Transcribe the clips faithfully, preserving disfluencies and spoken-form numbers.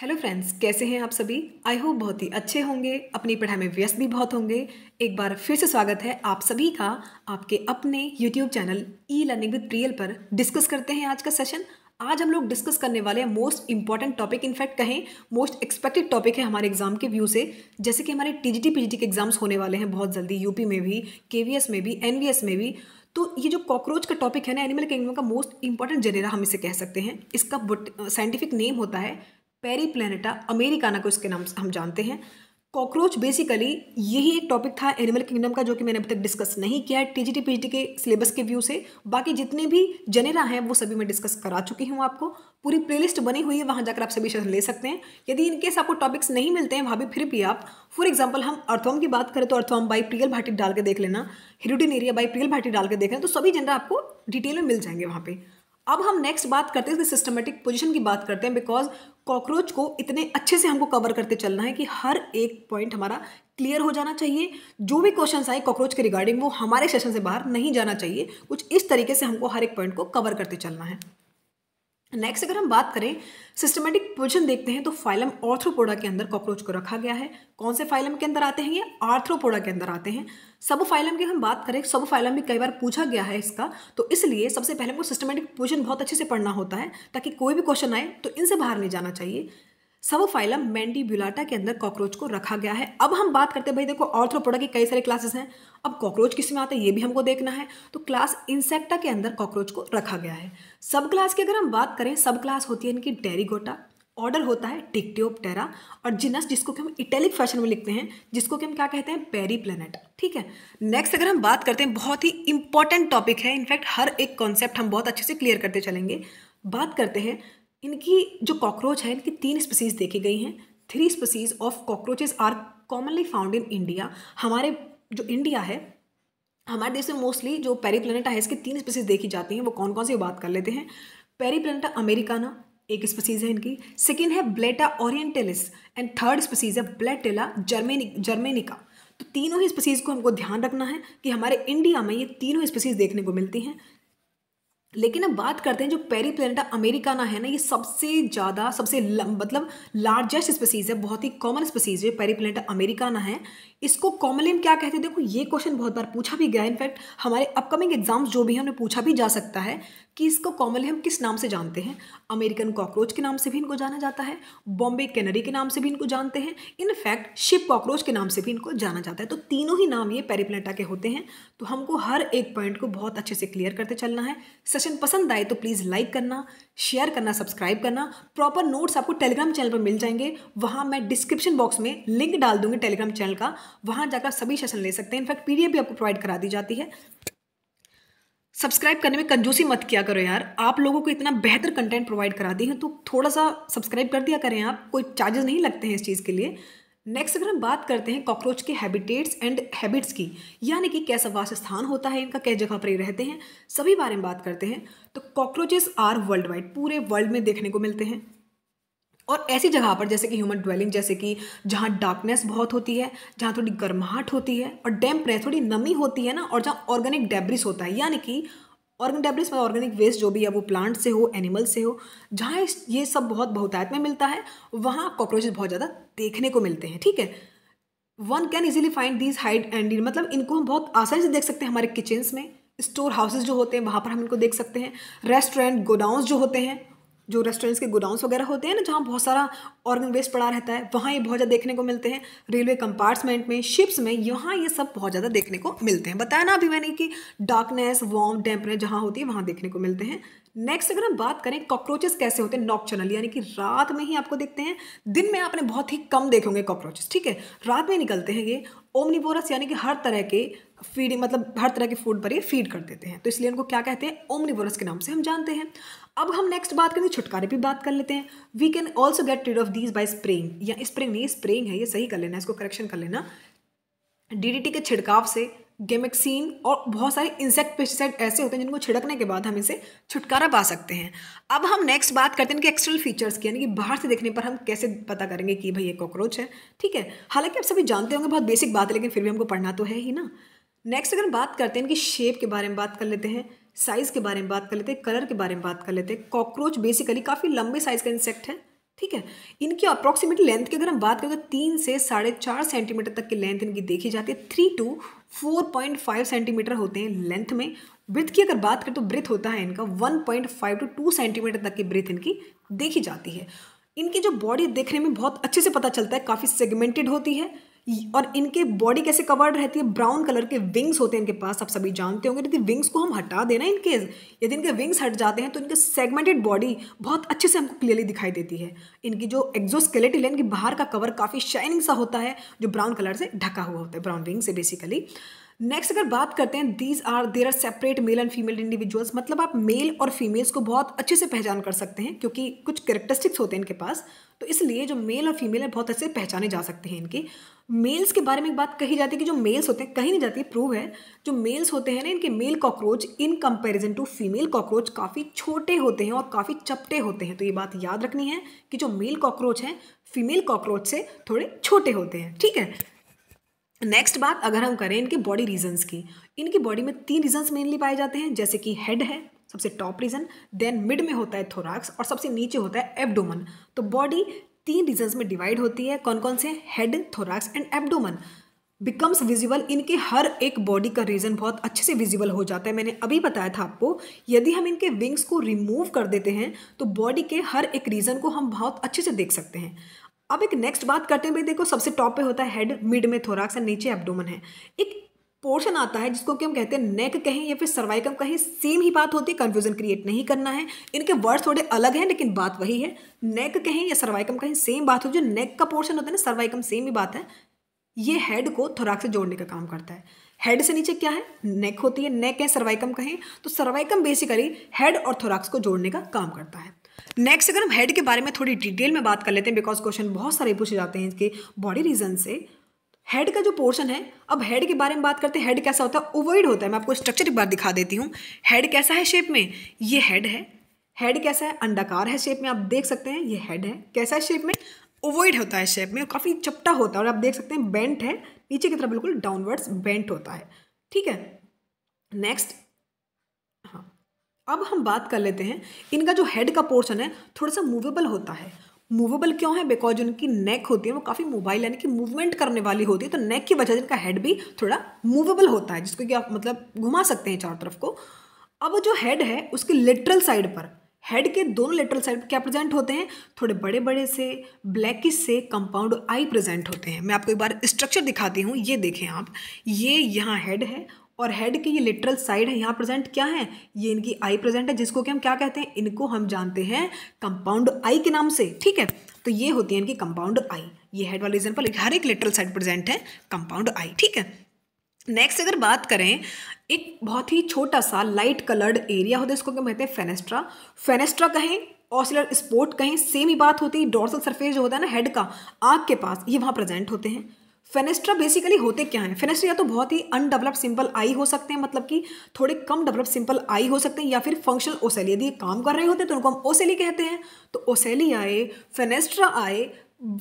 Hello friends, कैसे हैं आप सभी। आई होप बहुत ही अच्छे होंगे, अपनी पढ़ाई में व्यस्त भी बहुत होंगे। एक बार फिर से स्वागत है आप सभी का आपके अपने YouTube channel E learning with Priyal पर। डिस्कस करते हैं आज का सेशन। आज हम लोग डिस्कस करने वाले हैं मोस्ट इंपॉर्टेंट टॉपिक, इनफैक्ट कहें मोस्ट एक्सपेक्टेड टॉपिक है हमारे एग्जाम के व्यू से। जैसे कि हमारे टीजीटी पीजीटी के एग्जाम्स होने वाले हैं बहुत जल्दी, यूपी में भी, केवीएस में भी, एनवीएस में भी। तो ये जो कॉकरोच का टॉपिक है ना, एनिमल किंगडम का मोस्ट इंपॉर्टेंट जेनेरा हम इसे कह सकते हैं। इसका साइंटिफिक नेम होता है पेरीप्लैनेटा अमेरिकाना, को इसके नाम से हम जानते हैं। कॉकरोच बेसिकली यही एक टॉपिक था एनिमल किंगडम का, जो कि मैंने अभी तक डिस्कस नहीं किया है टीजीटी पीजीटी के सिलेबस के व्यू से। बाकी जितने भी जनेरा हैं वो सभी मैं डिस्कस करा चुकी हूँ। आपको पूरी प्लेलिस्ट बनी हुई है, वहाँ जाकर आप सभी सेशन ले सकते हैं। यदि इनकेस आपको टॉपिक्स नहीं मिलते हैं वहाँ भी फिर भी आप, फॉर एग्जाम्पल हम अर्थवॉर्म की बात करें तो अर्थवॉर्म बाई प्रियल भाटी डाल के देख लेना, हिरुटिनेरिया बाई प्रियल भाटी डाल के देख लेना, तो सभी जनरा आपको डिटेल में मिल जाएंगे वहाँ पर। अब हम नेक्स्ट बात करते हैं सिस्टमेटिक पोजीशन की बात करते हैं, बिकॉज कॉकरोच को इतने अच्छे से हमको कवर करते चलना है कि हर एक पॉइंट हमारा क्लियर हो जाना चाहिए। जो भी क्वेश्चंस आए कॉकरोच के रिगार्डिंग वो हमारे सेशन से बाहर नहीं जाना चाहिए। कुछ इस तरीके से हमको हर एक पॉइंट को कवर करते चलना है। नेक्स्ट अगर हम बात करें सिस्टमेटिक पोजीशन देखते हैं तो फाइलम आर्थ्रोपोडा के अंदर कॉकरोच को रखा गया है। कौन से फाइलम के अंदर आते हैं ये? आर्थ्रोपोडा के अंदर आते हैं। सब फाइलम की हम बात करें, सब फाइलम भी कई बार पूछा गया है इसका, तो इसलिए सबसे पहले हमको सिस्टमेटिक पोजीशन बहुत अच्छे से पढ़ना होता है ताकि कोई भी क्वेश्चन आए तो इनसे बाहर नहीं जाना चाहिए। सब फाइलम मैंडिब्यूलाटा के अंदर कॉकरोच को रखा गया है। अब हम बात करते हैं, भाई देखो आर्थ्रोपोडा की कई सारे क्लासेस हैं, अब कॉकरोच किस में आता है ये भी हमको देखना है। तो क्लास इंसेक्टा के अंदर कॉकरोच को रखा गया है। सब क्लास की अगर हम बात करें, सब क्लास होती है इनकी डेरिगोटा, ऑर्डर होता है टिक्टियोप्टेरा, और जिनस जिसको कि हम इटैलिक फैशन में लिखते हैं जिसको कि हम क्या कहते हैं, पेरीप्लैनेटा। ठीक है। नेक्स्ट अगर हम बात करते हैं, बहुत ही इंपॉर्टेंट टॉपिक है, इनफैक्ट हर एक कॉन्सेप्ट हम बहुत अच्छे से क्लियर करते चलेंगे। बात करते हैं इनकी जो कॉकरोच है, इनकी तीन स्पीसीज देखी गई हैं। Three species of cockroaches are commonly found in India. हमारे जो इंडिया है, हमारे देश में मोस्टली जो पेरीप्लैनेटा है इसकी तीन स्पीसीज देखी जाती हैं। वो कौन कौन सी बात कर लेते हैं। पेरीप्लैनेटा अमेरिकाना एक स्पीसीज है इनकी, सेकेंड है Blatta orientalis, and third species है ब्लैटेला जर्मेनिका। तो तीनों ही स्पीसीज को हमको ध्यान रखना है कि हमारे इंडिया में ये तीनों स्पीसीज देखने को मिलती हैं। लेकिन अब बात करते हैं जो पेरीप्लैनेटा अमेरिकाना है ना, ये सबसे ज़्यादा सबसे ल, मतलब लार्जेस्ट स्पीसीज़ है, बहुत ही कॉमन स्पीसीज़ है पेरीप्लैनेटा अमेरिकाना है। इसको कॉमनली हम क्या कहते हैं, देखो ये क्वेश्चन बहुत बार पूछा भी गया है, इनफैक्ट हमारे अपकमिंग एग्जाम्स जो भी हैं उन्हें पूछा भी जा सकता है कि इसको कॉमनली हम किस नाम से जानते हैं। अमेरिकन कॉकरोच के नाम से भी इनको जाना जाता है, बॉम्बे कैनरी के नाम से भी इनको जानते हैं, इनफैक्ट शिप कॉकरोच के नाम से भी इनको जाना जाता है। तो तीनों ही नाम ये पेरीप्लैनेटा के होते हैं। तो हमको हर एक पॉइंट को बहुत अच्छे से क्लियर करते चलना है। सेशन पसंद आए तो प्लीज़ लाइक करना, शेयर करना, सब्सक्राइब करना। प्रॉपर नोट्स आपको टेलीग्राम चैनल पर मिल जाएंगे, वहाँ मैं डिस्क्रिप्शन बॉक्स में लिंक डाल दूंगी टेलीग्राम चैनल का, वहाँ जाकर सभी सेशन ले सकते हैं। इनफैक्ट पीडीएफ भी आपको प्रोवाइड करा दी जाती है। सब्सक्राइब करने में कंजूसी मत किया करो यार, आप लोगों को इतना बेहतर कंटेंट प्रोवाइड करा दी है तो थोड़ा सा सब्सक्राइब कर दिया करें आप, कोई चार्जेस नहीं लगते हैं इस चीज़ के लिए। नेक्स्ट अगर हम बात करते हैं कॉकरोच के हैबिटेट्स एंड हैबिट्स की, यानी कि कैसा वास स्थान होता है इनका, किस जगह पर ये रहते हैं, सभी बारे में बात करते हैं। तो कॉकरोचेस आर वर्ल्ड वाइड, पूरे वर्ल्ड में देखने को मिलते हैं, और ऐसी जगह पर जैसे कि ह्यूमन ड्वेलिंग, जैसे कि जहाँ डार्कनेस बहुत होती है, जहाँ थोड़ी गर्माहट होती है और डैम्पनेस थोड़ी नमी होती है ना, और जहाँ ऑर्गेनिक डेब्रिस होता है, यानी कि ऑर्गेनिक डेब्रिस मतलब ऑर्गेनिक वेस्ट जो भी है वो प्लांट से हो एनिमल से हो, जहाँ ये सब बहुत बहुतायत में मिलता है वहाँ कॉकरोचेस बहुत ज़्यादा देखने को मिलते हैं। ठीक है। One can easily find these hide and, मतलब इनको हम बहुत आसानी से देख सकते हैं हमारे किचन्स में, स्टोर हाउसेज जो होते हैं वहाँ पर हम इनको देख सकते हैं, रेस्टोरेंट गोडाउन्स जो होते हैं, जो रेस्टोरेंट्स के गोडाउन्स वगैरह होते हैं ना जहाँ बहुत सारा ऑर्गेनिक वेस्ट पड़ा रहता है वहाँ ये बहुत ज़्यादा देखने को मिलते हैं, रेलवे कंपार्टमेंट में, शिप्स में, यहाँ ये सब बहुत ज़्यादा देखने को मिलते हैं। बताया ना अभी मैंने कि डार्कनेस, वार्म, डैम्पनेस जहाँ होती है वहाँ देखने को मिलते हैं। नेक्स्ट अगर हम बात करें कॉकरोचेस कैसे होते हैं, नॉक्चुरल, यानी कि रात में ही आपको देखते हैं, दिन में आपने बहुत ही कम देखे होंगे कॉकरोचेस। ठीक है। रात में निकलते हैं ये, ओमनिवोरस यानी कि हर तरह के फीड, मतलब हर तरह के फूड पर ये फीड कर देते हैं, तो इसलिए उनको क्या कहते हैं, ओमनिवोरस के नाम से हम जानते हैं। अब हम नेक्स्ट बात करेंगे छुटकारे पे बात कर लेते हैं। We can also get rid of these by spraying, या स्प्रेइंग नहीं स्प्रेइंग है ये, सही कर लेना, इसको करेक्शन कर लेना, डीडीटी के छिड़काव से, गेमेक्सिन और बहुत सारे इंसेक्ट पेस्टिसाइड ऐसे होते हैं जिनको छिड़कने के बाद हम इनसे छुटकारा पा सकते हैं। अब हम नेक्स्ट बात करते हैं इनके एक्सटर्नल फीचर्स की, यानी कि बाहर से देखने पर हम कैसे पता करेंगे कि भाई ये कॉकरोच है। ठीक है। हालांकि आप सभी जानते होंगे, बहुत बेसिक बात है लेकिन फिर भी हमको पढ़ना तो है ही ना। नेक्स्ट अगर हम बात करते हैं इनकी शेप के बारे में बात कर लेते हैं, साइज़ के बारे में बात कर लेते हैं, कलर के बारे में बात कर लेते हैं। कॉकरोच बेसिकली काफ़ी लंबे साइज़ का इंसेक्ट है, ठीक है। इनकी अप्रॉक्सीमेटली लेंथ की अगर हम बात करें तो तीन से साढ़े चार सेंटीमीटर तक की लेंथ इनकी देखी जाती है। Three to four point five centimetre होते हैं लेंथ में। ब्रेथ की अगर बात करें तो ब्रेथ होता है इनका one point five to two centimetre तक की ब्रेथ इनकी देखी जाती है। इनकी जो बॉडी देखने में बहुत अच्छे से पता चलता है, काफ़ी सेगमेंटेड होती है और इनके बॉडी कैसे कवर्ड रहती है, ब्राउन कलर के विंग्स होते हैं इनके पास, आप सभी जानते होंगे। यदि विंग्स को हम हटा देना इनके, यदि इनके विंग्स हट जाते हैं तो इनके सेगमेंटेड बॉडी बहुत अच्छे से हमको क्लियरली दिखाई देती है। इनकी जो एक्सोस्केलेटल है, इनकी बाहर का कवर काफ़ी शाइनिंग सा होता है जो ब्राउन कलर से ढका हुआ होता है, ब्राउन विंग से बेसिकली। नेक्स्ट अगर बात करते हैं, these are there are separate male and female individuals, मतलब आप मेल और फीमेल्स को बहुत अच्छे से पहचान कर सकते हैं क्योंकि कुछ कैरेक्टरिस्टिक्स होते हैं इनके पास, तो इसलिए जो मेल और फीमेल है बहुत अच्छे से पहचाने जा सकते हैं इनके। मेल्स के बारे में एक बात कही जाती है कि जो मेल्स होते हैं, कहीं नहीं जाती, प्रूव है, जो मेल्स होते हैं ना इनके male cockroach in comparison to female cockroach काफ़ी छोटे होते हैं और काफ़ी चपटे होते हैं। तो ये बात याद रखनी है कि जो मेल कॉकरोच हैं फीमेल कॉकरोच से थोड़े छोटे होते हैं, ठीक है। नेक्स्ट बात अगर हम करें इनके बॉडी रीजन्स की, इनकी बॉडी में तीन रीजन्स मेनली पाए जाते हैं, जैसे कि हेड है सबसे टॉप रीजन, देन मिड में होता है थोरैक्स और सबसे नीचे होता है एब्डोमन। तो बॉडी तीन रीजन्स में डिवाइड होती है, कौन कौन से, head, thorax and abdomen. Becomes visible, इनके हर एक बॉडी का रीजन बहुत अच्छे से विजिबल हो जाता है। मैंने अभी बताया था आपको, यदि हम इनके विंग्स को रिमूव कर देते हैं तो बॉडी के हर एक रीजन को हम बहुत अच्छे से देख सकते हैं। अब एक नेक्स्ट बात करते हैं भाई, देखो सबसे टॉप पे होता है हेड, मिड में थोरैक्स और नीचे एब्डोमन है। एक पोर्शन आता है जिसको कि हम कहते हैं नेक कहें या फिर सर्वाइकम कहें, सेम ही बात होती है, कंफ्यूजन क्रिएट नहीं करना है। इनके वर्ड्स थोड़े अलग हैं लेकिन बात वही है, नेक कहें या सर्वाइकम कहें सेम बात होती है। जो नेक का पोर्शन होता है ना, सर्वाइकम सेम ही बात है, ये हेड को थोरैक्स से जोड़ने का काम करता है। हेड से नीचे क्या है, नेक होती है, नेक है सर्वाइकम कहें तो सर्वाइकम बेसिकली हेड और थोरैक्स को जोड़ने का काम करता है। नेक्स्ट अगर हम हेड के बारे में थोड़ी डिटेल में बात कर लेते हैं, बिकॉज क्वेश्चन बहुत सारे पूछे जाते हैं इसके बॉडी रीजन से। हेड का जो पोर्शन है, अब हेड के बारे में बात करते हैं, हेड कैसा होता है, ओवॉइड होता है। मैं आपको स्ट्रक्चर एक बार दिखा देती हूँ, हेड कैसा है शेप में, ये हेड है। हेड कैसा है, अंडाकार है शेप में, आप देख सकते हैं ये हेड है। कैसा है शेप में, ओवॉइड होता है शेप में, काफ़ी चपटा होता है और आप देख सकते हैं बेंट है नीचे की तरफ, बिल्कुल डाउनवर्ड्स बेंट होता है, ठीक है। नेक्स्ट हाँ, अब हम बात कर लेते हैं, इनका जो हेड का पोर्शन है थोड़ा सा मूवेबल होता है। मूवेबल क्यों है, बिकॉज उनकी नेक होती है वो काफ़ी मोबाइल यानी कि मूवमेंट करने वाली होती है, तो नेक की वजह से इनका हेड भी थोड़ा मूवेबल होता है, जिसको कि आप मतलब घुमा सकते हैं चारों तरफ को। अब जो हेड है उसके लेटरल साइड पर, हेड के दोनों लेटरल साइड क्या प्रेजेंट होते हैं, थोड़े बड़े बड़े से ब्लैकिश से कंपाउंड आई प्रेजेंट होते हैं। मैं आपको एक बार स्ट्रक्चर दिखाती हूँ, ये देखें आप, ये यहाँ हेड है और हेड के ये लिटरल साइड है, यहाँ प्रेजेंट क्या है, ये इनकी आई प्रेजेंट है, जिसको कि हम क्या कहते हैं, इनको हम जानते हैं कंपाउंड आई के नाम से, ठीक है। तो ये होती है इनकी कंपाउंड आई, ये हेड वाले रीजन पर हर एक लिटरल साइड प्रेजेंट है कंपाउंड आई, ठीक है। नेक्स्ट अगर बात करें, एक बहुत ही छोटा सा लाइट कलर्ड एरिया होता है, इसको क्या कहते हैं, फेनेस्ट्रा। फेनेस्ट्रा कहें ऑसिलर स्पोर्ट कहें सेम ही बात होती है। डोर्सल सरफेस जो होता है ना हेड का, आँख के पास, ये वहाँ प्रेजेंट होते हैं। फेनेस्ट्रा बेसिकली होते क्या हैं, फेनेस्ट्रा या तो बहुत ही अनडेवलप्ड सिंपल आई हो सकते हैं, मतलब कि थोड़े कम डेवलप सिंपल आई हो सकते हैं, या फिर फंक्शनल ओसेली, यदि काम कर रहे होते हैं तो उनको हम ओसेली कहते हैं। तो ओसेली आए, फेनेस्ट्रा आए,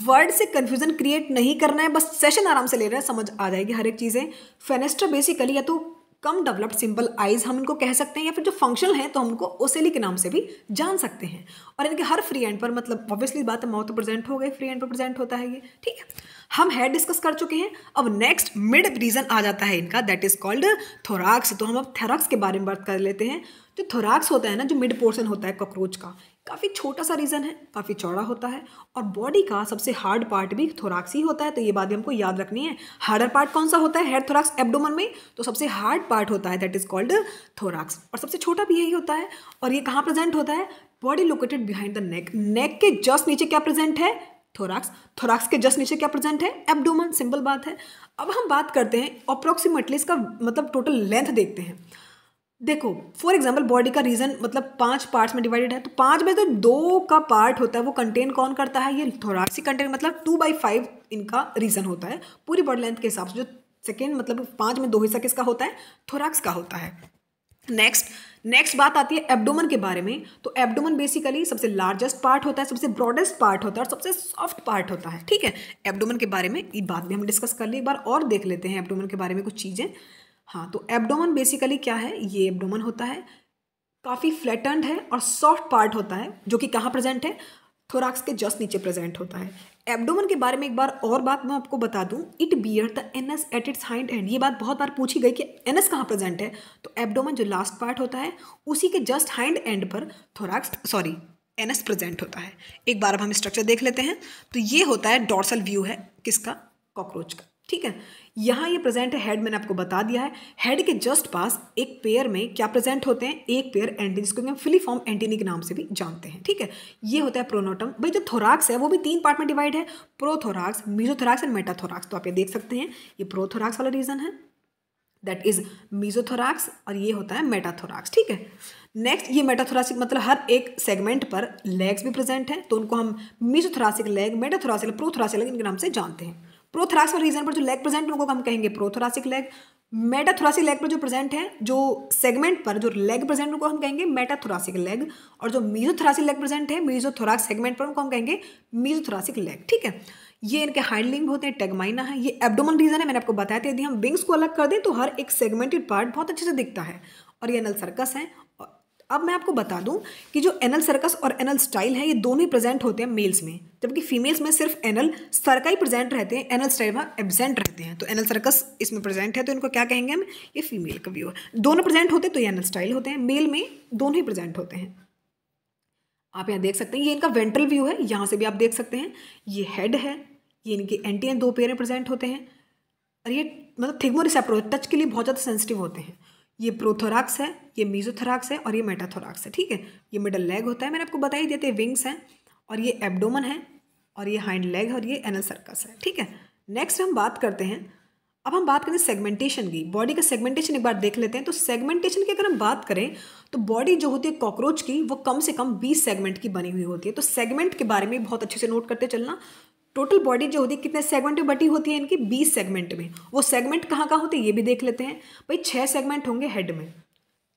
वर्ड से कन्फ्यूजन क्रिएट नहीं करना है, बस सेशन आराम से ले रहे हैं, समझ आ जाएगी हर एक चीज़ें। फेनेस्ट्रा बेसिकली या तो कम डेवलप्ड सिंपल आइज हम इनको कह सकते हैं, या फिर जो फंक्शनल हैं तो हमको ओसेली के नाम से भी जान सकते हैं। और इनके हर फ्री एंड पर, मतलब ऑब्वियसली बात है, माउथ प्रेजेंट हो गए, फ्री एंड पर प्रेजेंट होता है ये, ठीक है। हम हेड डिस्कस कर चुके हैं, अब नेक्स्ट मिड रीजन आ जाता है इनका, दैट इज कॉल्ड थोरैक्स। तो हम अब थोरैक्स के बारे में बात कर लेते हैं। जो थोरैक्स होता है ना, जो मिड पोर्शन होता है कॉकरोच का, काफ़ी छोटा सा रीजन है, काफ़ी चौड़ा होता है, और बॉडी का सबसे हार्ड पार्ट भी थोरैक्स ही होता है। तो ये बात हमको याद रखनी है, हार्डर पार्ट कौन सा होता है, हेड, थोरैक्स, एब्डोमन में तो सबसे हार्ड पार्ट होता है दैट इज कॉल्ड थोरैक्स, और सबसे छोटा भी यही होता है। और ये कहाँ प्रेजेंट होता है, body located behind the neck, neck के जस्ट नीचे क्या प्रेजेंट है, थोरैक्स, थोरैक्स के जस्ट नीचे क्या प्रेजेंट है, एब्डोमन, सिंपल बात है। अब हम बात करते हैं अप्रोक्सीमेटली इसका मतलब टोटल लेंथ देखते हैं। देखो फॉर एग्जाम्पल बॉडी का रीजन मतलब पांच पार्ट्स में डिवाइडेड है, तो पांच में तो दो का पार्ट होता है वो कंटेन कौन करता है, ये थोरैक्स कंटेन, मतलब टू बाई फाइव इनका रीजन होता है पूरी बॉडी लेंथ के हिसाब से। जो सेकेंड मतलब पांच में दो हिस्सा किसका होता है, थोरैक्स का होता है। नेक्स्ट नेक्स्ट बात आती है एब्डोमन के बारे में। तो एब्डोमन बेसिकली सबसे लार्जेस्ट पार्ट होता है, सबसे ब्रॉडेस्ट पार्ट होता है और सबसे सॉफ्ट पार्ट होता है, ठीक है। एब्डोमन के बारे में ये बात भी हम डिस्कस कर लें, एक बार और देख लेते हैं एब्डोमन के बारे में कुछ चीज़ें। हाँ, तो एब्डोमन बेसिकली क्या है, ये एब्डोमन होता है, काफ़ी फ्लैटेंड है और सॉफ्ट पार्ट होता है, जो कि कहाँ प्रेजेंट है, थोराक्स के जस्ट नीचे प्रेजेंट होता है। एब्डोमन के बारे में एक बार और बात मैं आपको बता दूं, it bear the anus at its hind end. ये बात बहुत बार पूछी गई कि एनएस कहाँ प्रेजेंट है, तो एब्डोमन जो लास्ट पार्ट होता है उसी के जस्ट हाइंड एंड पर थोराक्स सॉरी एनएस प्रेजेंट होता है। एक बार अब हम स्ट्रक्चर देख लेते हैं। तो ये होता है डॉर्सल व्यू है किसका, कॉकरोच का, ठीक है। यहाँ ये प्रेजेंट है हेड, मैंने आपको बता दिया है। हेड के जस्ट पास एक पेयर में क्या प्रेजेंट होते हैं, एक पेयर एंटीना, जिसको हम फिलीफॉर्म एंटीना के नाम से भी जानते हैं, ठीक है। ये होता है प्रोनोटम। भाई जो थोराक्स है वो भी तीन पार्ट में डिवाइड है, प्रोथोराक्स, मीजोथोराक्स एंड मेटाथोराक्स। तो आप ये देख सकते हैं ये प्रोथोराक्स वाला रीजन है, दैट इज मीजोथोराक्स, और ये होता है मेटाथोराक्स, ठीक है। नेक्स्ट ये मेटाथोरासिक, मतलब हर एक सेगमेंट पर लेग्स भी प्रेजेंट है, तो उनको हम mesothoracic leg, metathoracic leg, prothoracic leg इनके नाम से जानते हैं। प्रोथोराक्स वाले रीजन पर जो लेग प्रेजेंट है उनको हम कहेंगे प्रोथोरासिक लेग। मेटाथोरासिक लेग पर जो प्रेजेंट है, जो सेगमेंट पर जो लेग प्रेजेंट है उनको हम कहेंगे मेटाथोरासिक लेग, और जो मीजोथोरासिक लेग प्रेजेंट है मीजोथोराक्स सेगमेंट पर उनको हम कहेंगे मीजोथोरासिक लेग, ठीक है। ये इनके हाइंड लिंग होते हैं, टैगमाइना है। ये एब्डोमन रीजन है, मैंने आपको बताया था यदि हम विंग्स को अलग कर दें तो हर एक सेगमेंटेड पार्ट बहुत अच्छे से दिखता है, और ये एनल सर्कस है। अब मैं आपको बता दूं कि जो एनल सर्कस और एनल स्टाइल है ये दोनों ही प्रेजेंट होते हैं मेल्स में, जबकि फीमेल्स में सिर्फ एनल सर्का ही प्रेजेंट रहते हैं, एनल स्टाइल में एब्सेंट रहते हैं। तो एनल सर्कस इसमें प्रेजेंट है तो इनको क्या कहेंगे हम, ये फीमेल का व्यू है। दोनों प्रेजेंट होते हैं तो ये एनल स्टाइल होते हैं, मेल में दोनों ही प्रेजेंट होते हैं। आप यहाँ देख सकते हैं ये इनका वेंट्रल व्यू है, यहाँ से भी आप देख सकते हैं ये हेड है, ये इनके एंटीना दो पेयर प्रेजेंट होते हैं, और ये मतलब थिग्मोरिसेप्टर टच के लिए बहुत ज़्यादा सेंसिटिव होते हैं। ये प्रोथोराक्स है, ये मीजोथोराक्स है, और ये मेटाथोराक्स है, ठीक है। ये मिडल लेग होता है, मैंने आपको बता ही दिया था, विंग्स हैं, और ये एब्डोमन है, और ये हाइंड लेग है, और ये एनल सर्कस है, ठीक है। नेक्स्ट हम बात करते हैं, अब हम बात करें सेगमेंटेशन की। बॉडी का सेगमेंटेशन एक बार देख लेते हैं। तो सेगमेंटेशन की अगर हम बात करें तो बॉडी जो होती है कॉकरोच की वो कम से कम बीस सेगमेंट की बनी हुई होती है। तो सेगमेंट के बारे में बहुत अच्छे से नोट करते चलना। टोटल बॉडी जो होती है कितने सेगमेंट में बटी होती है, इनकी बीस सेगमेंट में। वो सेगमेंट कहाँ कहाँ होते हैं ये भी देख लेते हैं। भाई छः सेगमेंट होंगे हेड में,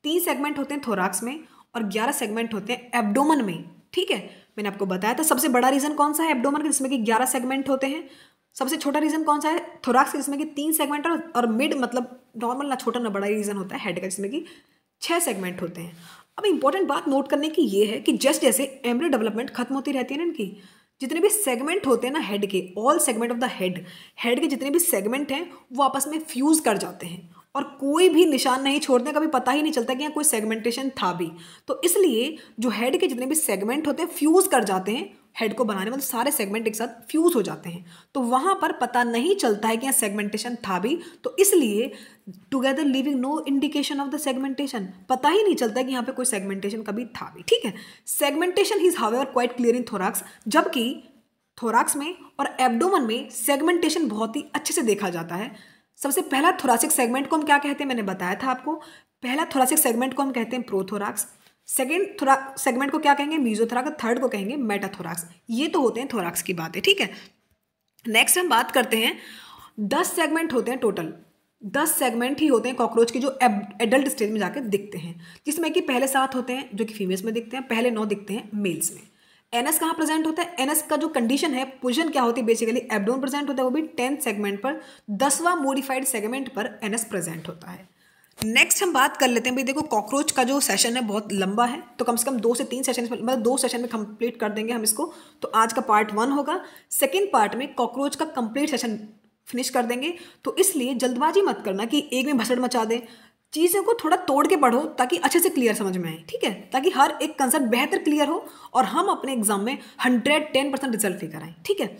तीन सेगमेंट होते हैं थोराक्स में, और ग्यारह सेगमेंट होते हैं एब्डोमन में, ठीक है। मैंने आपको बताया था सबसे बड़ा रीजन कौन सा है एब्डोमन का, जिसमें कि ग्यारह सेगमेंट होते हैं। सबसे छोटा रीजन कौन सा है थोराक्स, जिसमें कि तीन सेगमेंट, और मिड मतलब नॉर्मल ना छोटा ना बड़ा रीजन होता है हेड का, जिसमें कि छः सेगमेंट होते हैं। अब इंपॉर्टेंट बात नोट करने की ये है कि जैसे जैसे एम्ब्रियो डेवलपमेंट खत्म होती रहती है ना, इनकी जितने भी सेगमेंट होते हैं ना हेड के, all segment of the head, head के जितने भी सेगमेंट हैं वो आपस में फ्यूज़ कर जाते हैं और कोई भी निशान नहीं छोड़ते, कभी पता ही नहीं चलता कि यहाँ कोई सेगमेंटेशन था भी। तो इसलिए जो हेड के जितने भी सेगमेंट होते हैं फ्यूज़ कर जाते हैं हेड को बनाने में, मतलब सारे सेगमेंट एक साथ फ्यूज़ हो जाते हैं, तो वहाँ पर पता नहीं चलता है कि यहाँ सेगमेंटेशन था भी। तो इसलिए together living no indication of the segmentation, पता ही नहीं चलता कि यहाँ पे कोई सेगमेंटेशन कभी था भी, ठीक है। Segmentation is however quite clear in thorax, जबकि थोराक्स में और एब्डोमन में सेगमेंटेशन बहुत ही अच्छे से देखा जाता है। सबसे पहला थोरासिक सेगमेंट को हम क्या कहते हैं, मैंने बताया था आपको, पहला थोरासिक सेगमेंट को हम कहते हैं प्रोथोराक्स। सेकेंड थोरा सेगमेंट को क्या कहेंगे, मीजोथोराक्स। थर्ड को कहेंगे मेटाथोराक्स। ये तो होते हैं थोराक्स की बात है, ठीक है। नेक्स्ट हम बात करते हैं, दस सेगमेंट होते हैं टोटल, दस सेगमेंट ही होते हैं कॉकरोच के जो एडल्ट स्टेज में जाकर दिखते हैं, जिसमें कि पहले सात होते हैं जो कि फीमेल्स में दिखते हैं, पहले नौ दिखते हैं मेल्स में। एनएस कहाँ प्रेजेंट होता है, एनएस का जो कंडीशन है पोजीशन क्या होती है, बेसिकली एब्डोमन प्रेजेंट होता है, वो भी टेंथ सेगमेंट पर, दसवां मोडिफाइड सेगमेंट पर एनएस प्रेजेंट होता है। नेक्स्ट हम बात कर लेते हैं, भाई देखो कॉकरोच का जो सेशन है बहुत लंबा है, तो कम से कम दो से तीन सेशन, मतलब दो सेशन में कंप्लीट कर देंगे हम इसको। तो आज का पार्ट वन होगा, सेकेंड पार्ट में कॉकरोच का कंप्लीट सेशन फिनिश कर देंगे। तो इसलिए जल्दबाजी मत करना कि एक में भसड़ मचा दे, चीज़ों को थोड़ा तोड़ के पढ़ो ताकि अच्छे से क्लियर समझ में आए, ठीक है, ताकि हर एक कंसेप्ट बेहतर क्लियर हो और हम अपने एग्जाम में हंड्रेड टेन परसेंट रिजल्ट लेकर आएँ, ठीक है।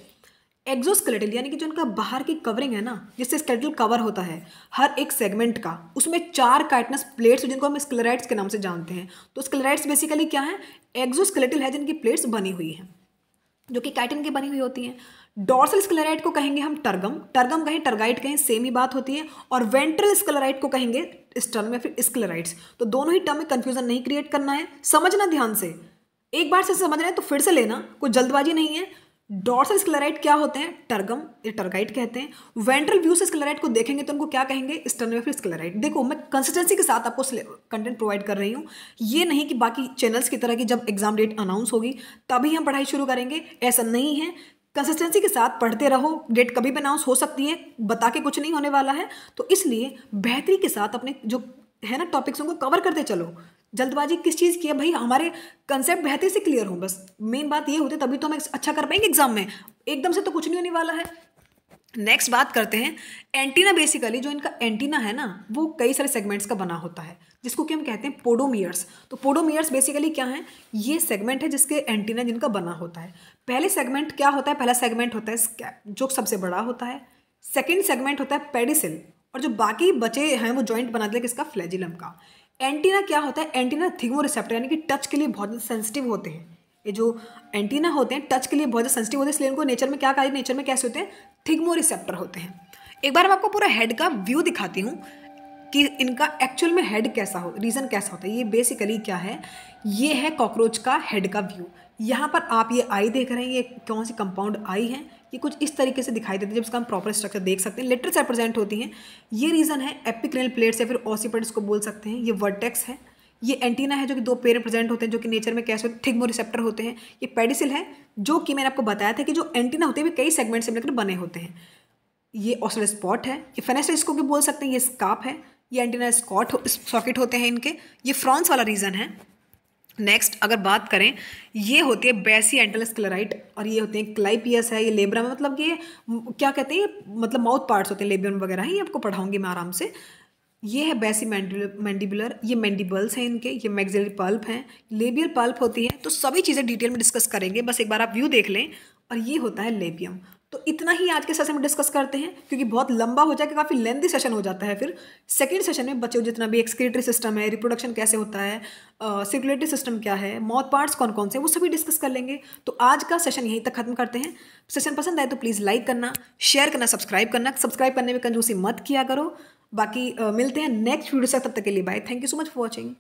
एक्सोस्केलेटल यानी कि जो उनका बाहर की कवरिंग है ना, जिससे स्केलेटल कवर होता है हर एक सेगमेंट का, उसमें चार काइटनस प्लेट्स जिनको हम स्क्लेराइट्स के नाम से जानते हैं। तो स्क्लेराइट्स बेसिकली क्या है, एक्सोस्केलेटल है जिनकी प्लेट्स बनी हुई हैं, जो कि काइटिन की बनी हुई होती हैं। डॉर्सल स्क्लेराइट को कहेंगे हम टर्गम, टर्गम कहें टर्गाइट कहें सेम ही बात होती है, और वेंट्रल स्क्लेराइट को कहेंगे स्टर्न या फिर स्क्लेराइट्स। तो दोनों ही टर्म में कंफ्यूजन नहीं क्रिएट करना है, समझना ध्यान से, एक बार से समझना है तो फिर से लेना, कोई जल्दबाजी नहीं है। डॉर्सल स्क्लेराइट क्या होते हैं, टर्गम या टर्गाइट कहते हैं। वेंट्रल व्यू से स्क्लेराइट को देखेंगे तो उनको क्या कहेंगे, स्टर्न या फिर स्क्लेराइट। देखो मैं कंसिस्टेंसी के साथ आपको कंटेंट प्रोवाइड कर रही हूँ, ये नहीं कि बाकी चैनल्स की तरह की जब एग्जाम डेट अनाउंस होगी तभी हम पढ़ाई शुरू करेंगे, ऐसा नहीं है। कंसिस्टेंसी के साथ पढ़ते रहो, डेट कभी भी अनाउंस हो सकती है, बता के कुछ नहीं होने वाला है। तो इसलिए बेहतरी के साथ अपने जो है ना टॉपिक्स उनको कवर करते चलो, जल्दबाजी किस चीज़ की है भाई, हमारे कंसेप्ट बेहतर से क्लियर हो बस, मेन बात ये होती है, तभी तो हम अच्छा कर पाएंगे एग्जाम में, एकदम से तो कुछ नहीं होने वाला है। नेक्स्ट बात करते हैं एंटीना। बेसिकली जो इनका एंटीना है ना वो कई सारे सेगमेंट्स का बना होता है जिसको कि हम कहते हैं पोडोमियर्स। तो पोडोमियर्स बेसिकली क्या है, ये सेगमेंट है जिसके एंटीना जिनका बना होता है। पहले सेगमेंट क्या होता है, पहला सेगमेंट होता है स्कैप जो सबसे बड़ा होता है, सेकेंड सेगमेंट होता है पेडिसिल, और जो बाकी बचे हैं वो जॉइंट बना देते हैं किसका, फ्लैजिलम का। एंटीना क्या होता है, एंटीना थिगमो रिसेप्टर यानी कि टच के लिए बहुत सेंसिटिव होते हैं। ये जो एंटीना होते हैं टच के लिए बहुत सेंसिटिव होते हैं, इसलिए इनको नेचर में क्या कहा, नेचर में कैसे होते हैं, थिगमो रिसेप्टर होते हैं। एक बार मैं आपको पूरा हेड का व्यू दिखाती हूँ कि इनका एक्चुअल में हेड कैसा हो, रीज़न कैसा होता है। ये बेसिकली क्या है, ये है कॉकरोच का हेड का व्यू। यहाँ पर आप ये आई देख रहे हैं, ये कौन सी कंपाउंड आई है, ये कुछ इस तरीके से दिखाई देती है, जब इसका हम प्रॉपर स्ट्रक्चर देख सकते हैं, लेटर्स रिप्रेजेंट होती हैं। ये रीज़न है एपिक्रिनल प्लेट्स या फिर ओसीपेट्स को बोल सकते हैं। ये वर्टेक्स है, ये एंटीना है जो कि दो पेयर रिप्रेजेंट होते हैं जो कि नेचर में कैसे थिगमो रिसेप्टर होते हैं। ये पेडिसिल है जो कि मैंने आपको बताया था कि जो एंटीना होते हैं कई सेगमेंट से मिलकर बने होते हैं। ये ऑसल स्पॉट है, ये फेनेस्ट्रा इसको भी बोल सकते हैं, ये स्काप है, ये एंटीना स्कॉट सॉकेट होते हैं इनके, ये फ्रॉन्स वाला रीजन है। नेक्स्ट अगर बात करें, ये होती है बेसी एंटलस क्लराइट, और ये होते हैं क्लाइपियस है, ये लेब्रा में, मतलब ये क्या कहते हैं, मतलब माउथ पार्ट्स होते हैं, लेबियम वगैरह है, ये आपको पढ़ाऊंगी मैं आराम से। ये है बेसी मैंडिबुलर, ये मैंडिबल्स हैं इनके, ये मैक्सिलरी पल्प हैं, लेबियल पल्प होती है। तो सभी चीज़ें डिटेल में डिस्कस करेंगे, बस एक बार आप व्यू देख लें। और ये होता है लेबियम। तो इतना ही आज के सेशन में डिस्कस करते हैं क्योंकि बहुत लंबा हो जाएगा, काफ़ी लेंथी सेशन हो जाता है। फिर सेकंड सेशन में बच्चों जितना भी एक्सक्रीटरी सिस्टम है, रिप्रोडक्शन कैसे होता है, सर्कुलेटरी सिस्टम क्या है, माउथ पार्ट्स कौन कौन से हैं, वो सभी डिस्कस कर लेंगे। तो आज का सेशन यहीं तक खत्म करते हैं। सेशन पसंद आए तो प्लीज़ लाइक करना, शेयर करना, सब्सक्राइब करना। सब्सक्राइब करने में कंजूसी मत किया करो। बाकी आ, मिलते हैं नेक्स्ट वीडियो से, तब तक के लिए bye. Thank you so much for watching.